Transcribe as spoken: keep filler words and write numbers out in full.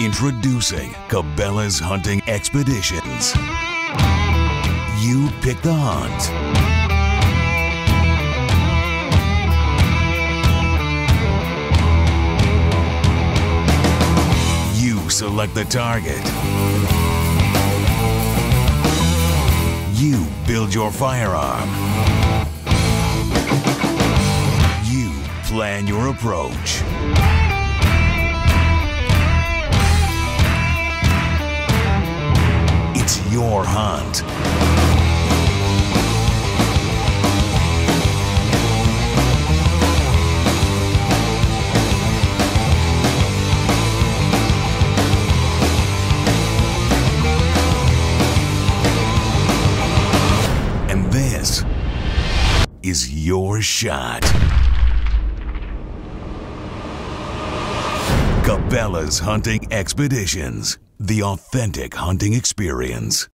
Introducing Cabela's Hunting Expeditions. You pick the hunt. You select the target. You build your firearm. You plan your approach. Your hunt. And this is your shot. Cabela's Hunting Expeditions. The authentic hunting experience.